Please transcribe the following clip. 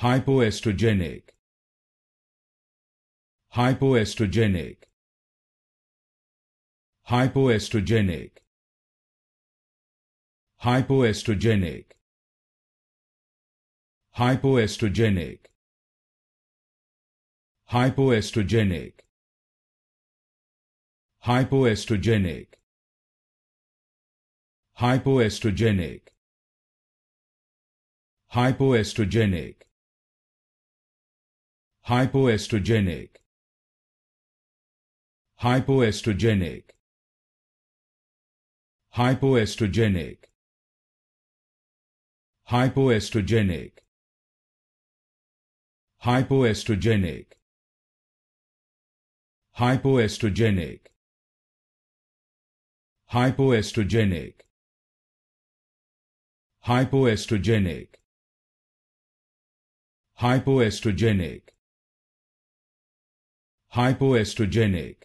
Hypoestrogenic. Hypoestrogenic. Hypoestrogenic. Hypoestrogenic. Hypoestrogenic. Hypoestrogenic. Hypoestrogenic. Hypoestrogenic. Hypoestrogenic. Hypoestrogenic. Hypoestrogenic. Hypoestrogenic. Hypoestrogenic. Hypoestrogenic. Hypoestrogenic. Hypoestrogenic. Hypoestrogenic. Hypoestrogenic. Hypoestrogenic.